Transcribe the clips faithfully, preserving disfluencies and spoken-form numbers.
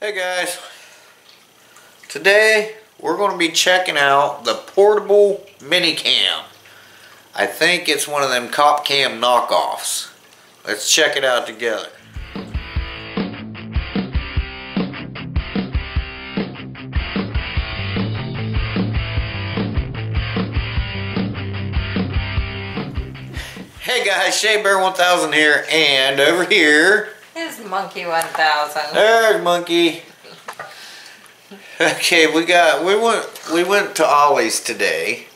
Hey guys, today we're going to be checking out the portable mini cam. I think it's one of them Cop Cam knockoffs. Let's check it out together. Hey guys, shabear one thousand here, and over here is monkey one thousand. There's monkey. Okay, we got we went we went to Ollie's today,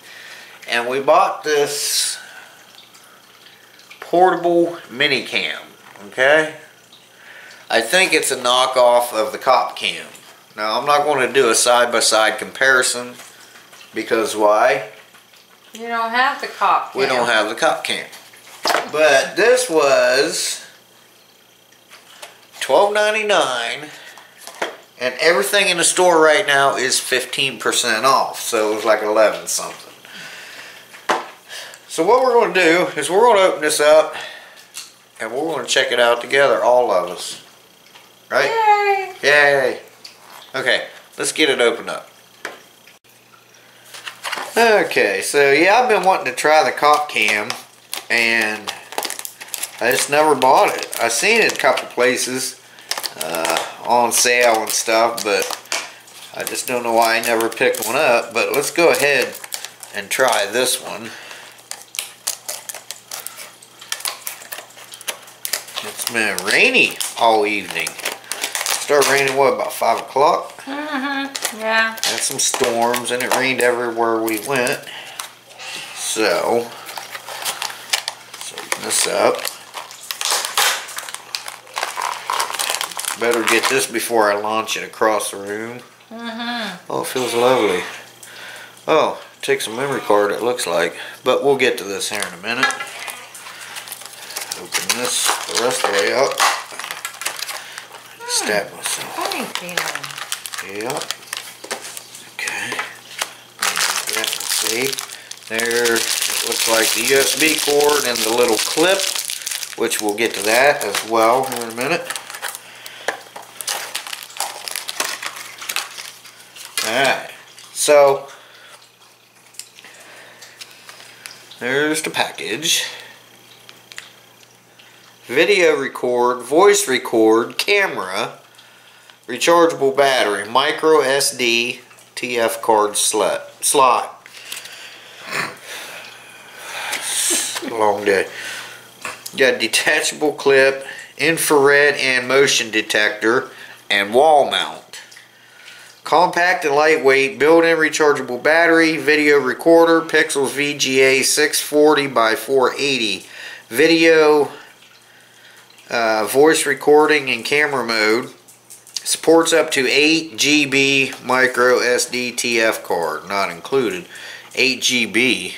and we bought this portable mini cam. Okay, I think it's a knockoff of the Cop Cam. Now I'm not going to do a side by side comparison because why? You don't have the Cop Cam. We don't have the Cop Cam. But this was twelve ninety-nine, and everything in the store right now is fifteen percent off, so it was like eleven something. So what we're going to do is we're going to open this up and we're going to check it out together, all of us. Right? Yay! Yay! Okay, let's get it opened up. Okay, so yeah, I've been wanting to try the Cop Cam, and I just never bought it. I seen it a couple places uh, on sale and stuff, but I just don't know why I never picked one up. But let's go ahead and try this one. It's been rainy all evening. Started raining what, about five o'clock? Mm-hmm. Yeah. Had some storms, and it rained everywhere we went. So let's open this up. Better get this before I launch it across the room. Mm-hmm. Oh, it feels lovely. Oh, it takes a memory card, it looks like. But we'll get to this here in a minute. Open this the rest of the way up. Hmm. Stab myself. Thank you. Yep. Okay. Let's see. There, it looks like the U S B cord and the little clip, which we'll get to that as well here in a minute. Alright, so there's the package. Video record, voice record, camera, rechargeable battery, micro S D, T F card slot. slot. Long day. You got detachable clip, infrared and motion detector, and wall mount. Compact and lightweight, built-in rechargeable battery, video recorder, pixels V G A six forty by four eighty, video, uh, voice recording and camera mode, supports up to eight G B micro S D T F card, not included. eight G B,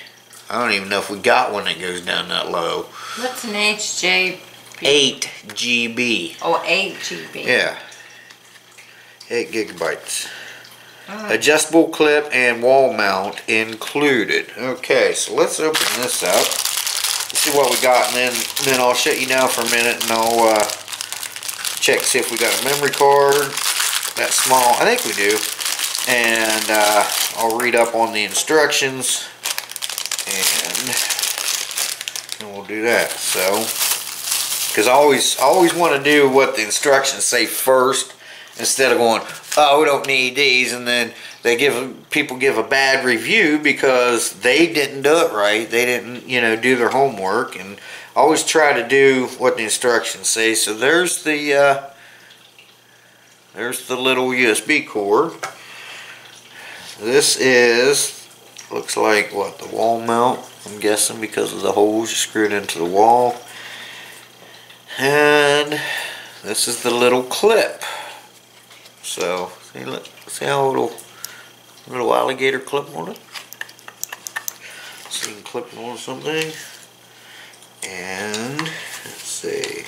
I don't even know if we got one that goes down that low. What's an H J P? eight G B. Oh, eight G B. Yeah. eight gigabytes. Oh. Adjustable clip and wall mount included. Okay, so let's open this up. Let's see what we got, and then, and then I'll shut you down for a minute, and I'll uh, check, see if we got a memory card. That's small. I think we do. And uh, I'll read up on the instructions, and, and we'll do that. So, because I always, I always want to do what the instructions say first, instead of going, oh, we don't need these, and then they give people give a bad review because they didn't do it right. They didn't, you know, do their homework. And I always try to do what the instructions say. So there's the uh, there's the little U S B cord. This is looks like what, the wall mount. I'm guessing because of the holes you screwed into the wall. And this is the little clip. So, see, look, see how little little alligator clip on it? So you can clip it on something. And, let's see,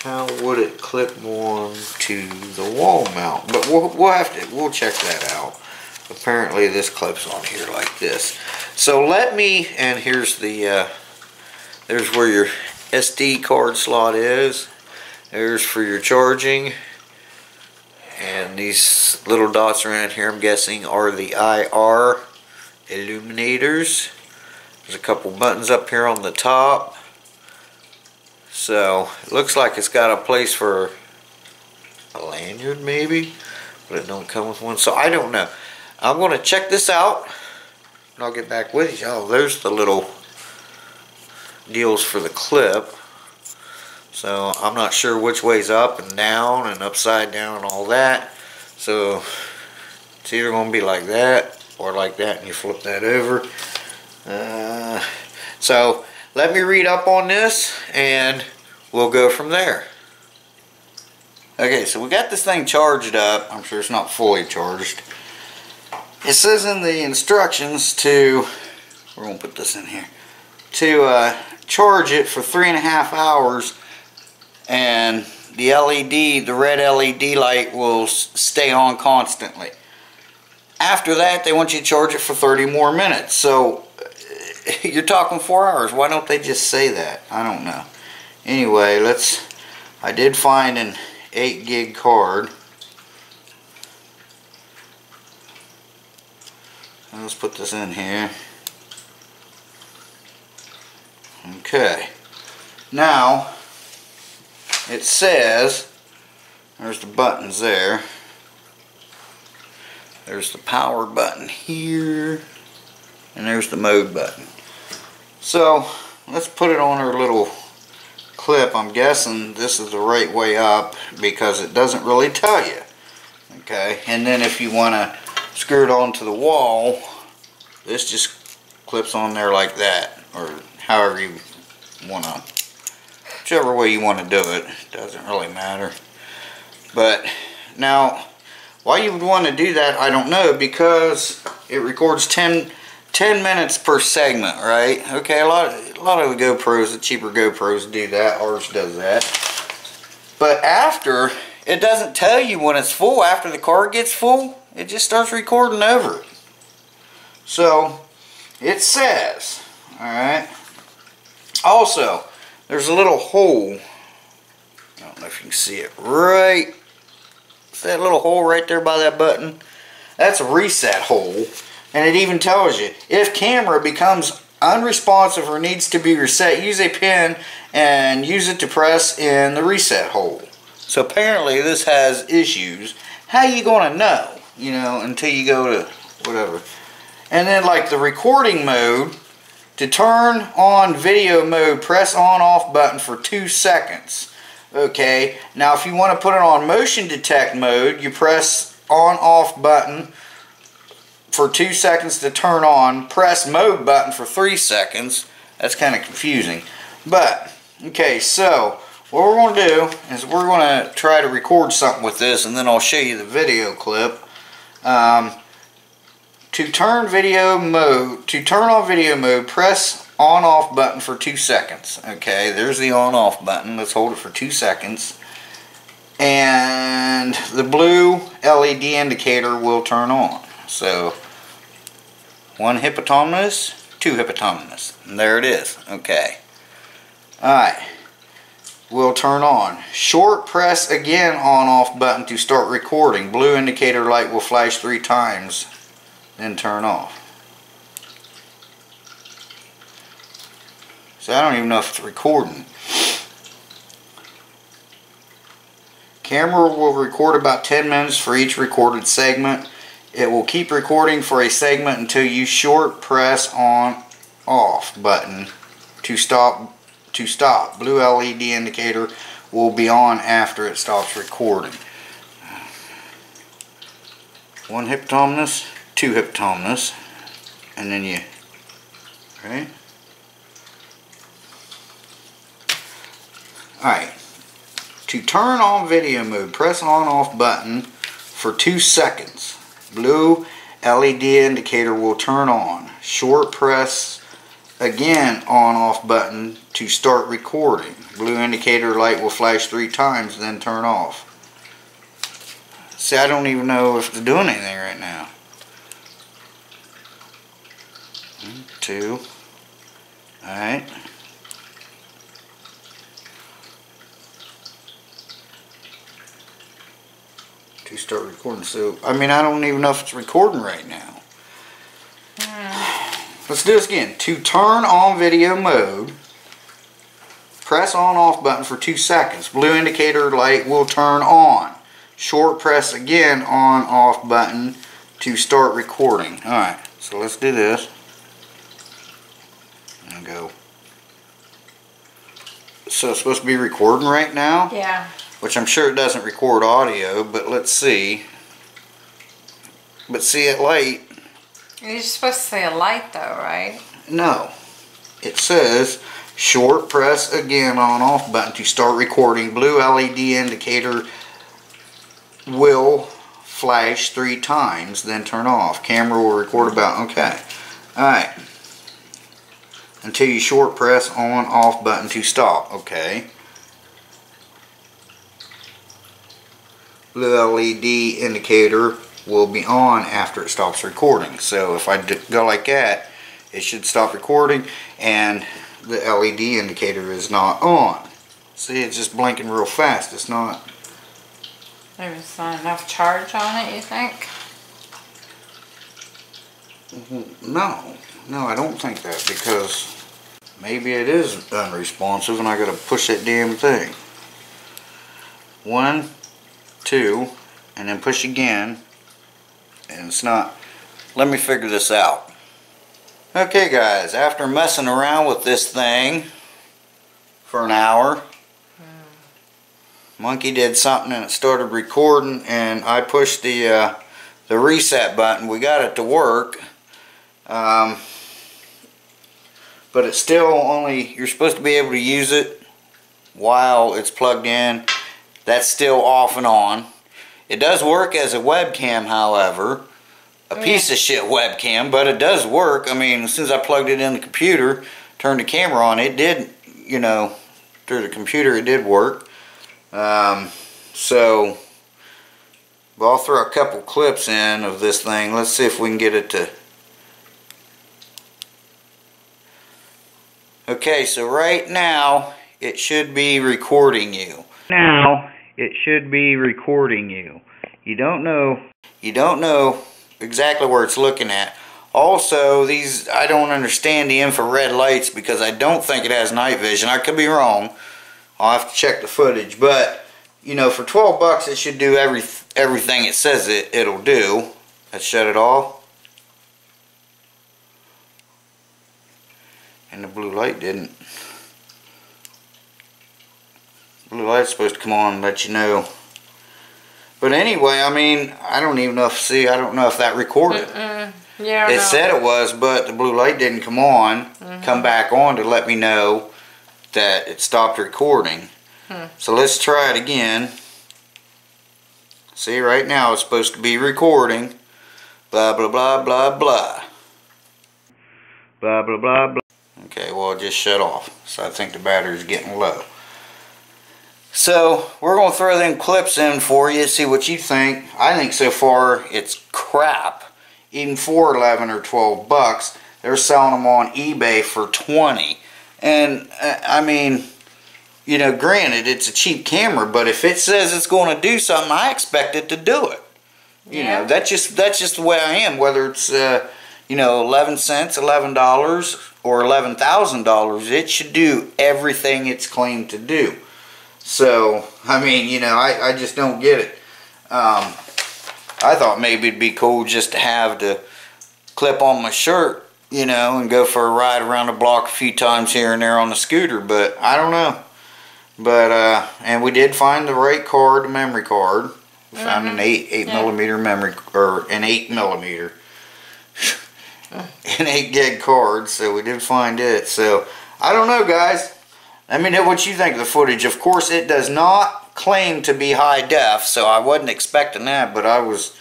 how would it clip on to the wall mount? But we'll, we'll have to, we'll check that out. Apparently this clip's on here like this. So let me, and here's the, uh, there's where your S D card slot is. There's for your charging. And these little dots around here, I'm guessing, are the I R illuminators. There's a couple buttons up here on the top. So it looks like it's got a place for a lanyard maybe, but it don't come with one, so I don't know. I'm going to check this out and I'll get back with you. Oh, there's the little deals for the clip. So I'm not sure which way's up and down and upside down and all that. So it's either going to be like that or like that, and you flip that over. Uh, so let me read up on this and we'll go from there. Okay, so we got this thing charged up. I'm sure it's not fully charged. It says in the instructions to, we're going to put this in here, to uh, charge it for three and a half hours, and the L E D, the red L E D light, will stay on constantly. After that, they want you to charge it for thirty more minutes. So you're talking four hours. Why don't they just say that? I don't know. Anyway, let's. I did find an eight gig card. Let's put this in here. Okay. Now it says, there's the buttons there. There's the power button here, and there's the mode button. So let's put it on our little clip. I'm guessing this is the right way up because it doesn't really tell you. Okay, and then if you want to screw it onto the wall, this just clips on there like that, or however you want to, whichever way you want to do it, doesn't really matter. But now, why you would want to do that, I don't know, because it records ten, ten minutes per segment, right? Okay, a lot, of, a lot of the GoPros, the cheaper GoPros do that, ours does that. But after, it doesn't tell you when it's full. After the card gets full, it just starts recording over it. So, it says, alright. Also, there's a little hole, I don't know if you can see it right. That little hole right there by that button, that's a reset hole, and it even tells you if camera becomes unresponsive or needs to be reset, use a pin and use it to press in the reset hole. So apparently this has issues. How you gonna know, you know, until you go to whatever? And then like the recording mode, to turn on video mode, press on off button for two seconds. Okay, now if you want to put it on motion detect mode, you press on off button for two seconds to turn on, press mode button for three seconds. That's kind of confusing. But, okay, so what we're going to do is we're going to try to record something with this, and then I'll show you the video clip. Um, to turn video mode, to turn on video mode, press on off button for two seconds. Okay, there's the on off button. Let's hold it for two seconds, and the blue L E D indicator will turn on. So one hippopotamus, two hippopotamus, and there it is. Okay, alright, we'll turn on short, press again on off button to start recording. Blue indicator light will flash three times, then turn off. So I don't even know if it's recording. Camera will record about ten minutes for each recorded segment. It will keep recording for a segment until you short press on off button to stop. To stop. Blue L E D indicator will be on after it stops recording. One hippopotamus, two hippopotamus, and then you, right? Alright, to turn on video mode, press on off button for two seconds. Blue L E D indicator will turn on. Short, press again on off button to start recording. Blue indicator light will flash three times, then turn off. See, I don't even know if it's doing anything right now. One, two. Alright. to start recording. So, I mean, I don't even know if it's recording right now. Mm. Let's do this again. To turn on video mode, press on off button for two seconds. Blue indicator light will turn on. Short press again on off button to start recording. Alright, so let's do this. And go. So it's supposed to be recording right now? Yeah. Which I'm sure it doesn't record audio, but let's see. But see it light. You're supposed to say a light though, right? No. It says short press again on off button to start recording. Blue L E D indicator will flash three times, then turn off. Camera will record about, okay. Alright. Until you short press on off button to stop. Okay. The L E D indicator will be on after it stops recording. So if I go like that, it should stop recording and the L E D indicator is not on. See, it's just blinking real fast. It's not. There's not enough charge on it, you think? No. No, I don't think that, because maybe it is unresponsive and I gotta push that damn thing. One, two, and then push again. And it's not. Let me figure this out. Okay guys, after messing around with this thing for an hour, Monkey did something and it started recording and I pushed the uh, the reset button. We got it to work. Um, but it's still only, you're supposed to be able to use it while it's plugged in. That's still off and on. It does work as a webcam, however. A piece of shit webcam, but it does work. I mean, as soon as I plugged it in the computer, turned the camera on, it did, you know, through the computer it did work. Um, so, I'll throw a couple clips in of this thing. Let's see if we can get it to... Okay, so right now, it should be recording you. Now, it should be recording you. You don't know, you don't know exactly where it's looking at. Also, these, I don't understand the infrared lights because I don't think it has night vision. I could be wrong. I'll have to check the footage, but, you know, for twelve bucks, it should do every everything it says it, it'll do. Let's shut it off. And the blue light didn't. Blue light's supposed to come on and let you know. But anyway, I mean, I don't even know if, see, I don't know if that recorded. Mm-mm. Yeah, it no. said it was, but the blue light didn't come on, mm-hmm. come back on to let me know that it stopped recording. Hmm. So let's try it again. See, right now it's supposed to be recording. Blah, blah, blah, blah, blah. Blah, blah, blah, blah. Okay, well it just shut off, so I think the battery's getting low. So we're going to throw them clips in for you, see what you think. I think so far it's crap, even for eleven or twelve bucks. They're selling them on eBay for twenty. And I mean, you know, granted it's a cheap camera, but if it says it's going to do something, I expect it to do it. You yeah. know, that's just that's just the way I am. Whether it's uh, you know, eleven cents, eleven dollars, or eleven thousand dollars, it should do everything it's claimed to do. So, I mean, you know, I, I just don't get it. Um, I thought maybe it'd be cool just to have the clip on my shirt, you know, and go for a ride around the block a few times here and there on the scooter, but I don't know. But, uh, and we did find the right card, the memory card. We mm-hmm. found an eight, eight yeah. millimeter memory, or an eight millimeter. An eight gig card, so we did find it. So I don't know, guys. Let me know what you think of the footage. Of course, it does not claim to be high def, so I wasn't expecting that, but I was,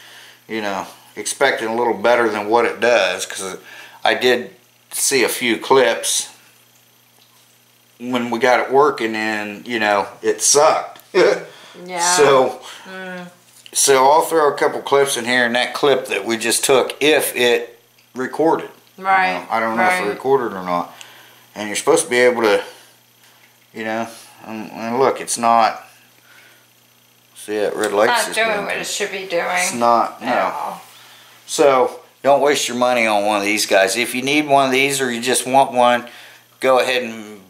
you know, expecting a little better than what it does, because I did see a few clips when we got it working, and you know, it sucked. Yeah. So. Mm. So I'll throw a couple clips in here, and that clip that we just took, if it recorded. Right. You know, I don't know right. if it recorded or not. And you're supposed to be able to, you know, and, and look, it's not, See that red lights? It's not doing what it should be doing. It's not, no. So don't waste your money on one of these guys. If you need one of these or you just want one, go ahead and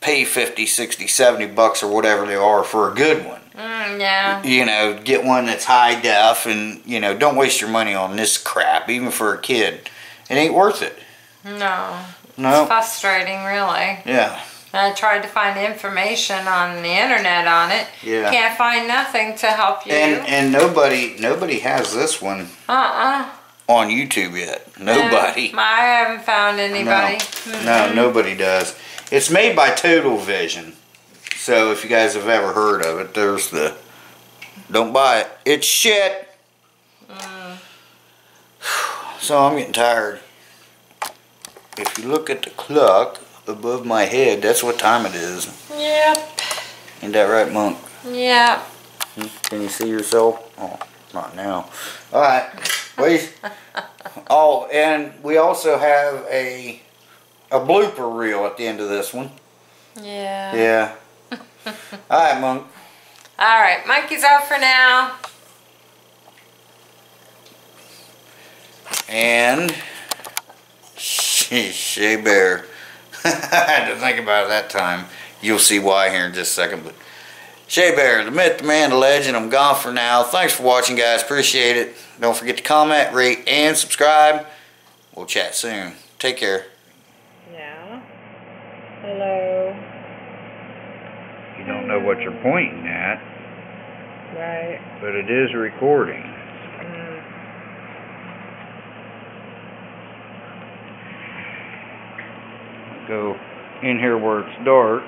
pay fifty, sixty, seventy bucks or whatever they are for a good one. Mm, yeah. You know, get one that's high def and, you know, don't waste your money on this crap, even for a kid. It ain't worth it. No. No. It's frustrating, really. Yeah. And I tried to find information on the internet on it. Yeah. Can't find nothing to help you. And and nobody nobody has this one. Uh-uh. On YouTube yet. Nobody. No, I haven't found anybody. No. No, nobody does. It's made by Total Vision. So if you guys have ever heard of it, there's the... Don't buy it. It's shit. Mm. So I'm getting tired. If you look at the clock above my head, that's what time it is. Yep. Ain't that right, Monk? Yep. Can you see yourself? Oh, not now. All right. Wait. Oh, and we also have a a blooper reel at the end of this one. Yeah. Yeah. All right, Monk. All right, Monkey's out for now. And Shea Bear. I had to think about it that time. You'll see why here in just a second. But Shea Bear, the myth, the man, the legend. I'm gone for now. Thanks for watching, guys. Appreciate it. Don't forget to comment, rate, and subscribe. We'll chat soon. Take care. Yeah. Hello. You don't know what you're pointing at. Right. But it is recording. Go in here where it's dark.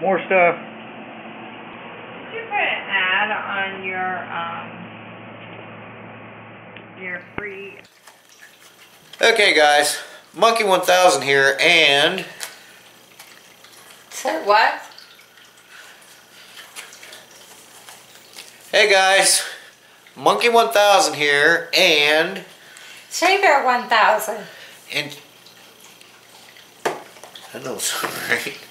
More stuff. On your um, your free. Okay, guys, Monkey one thousand here, and said what? Hey, guys, Monkey one thousand here, and shabear one thousand. And that don't sound right.